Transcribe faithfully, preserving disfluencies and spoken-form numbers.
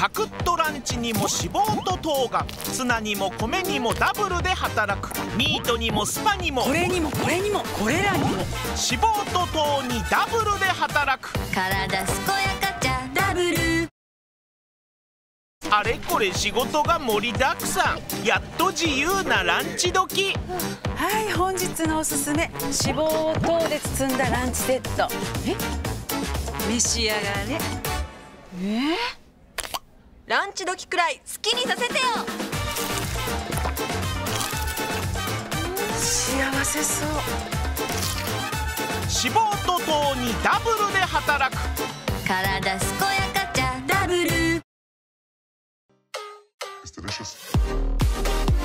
サクッとランチにも脂肪と糖が、ツナにも米にもダブルで働く、ミートにもスパにも、これにもこれにもこれらにも、脂肪と糖にダブルで働くからだすこやかちゃダブル。あれこれ仕事が盛りだくさん、やっと自由なランチ時。はい、本日のおすすめ、脂肪を糖で包んだランチセット、え、召し上がれ。えー、ランチ時くらい好きにさせてよ。幸せそう。脂肪と糖にダブルで働く体健やかちゃダブル。It's delicious.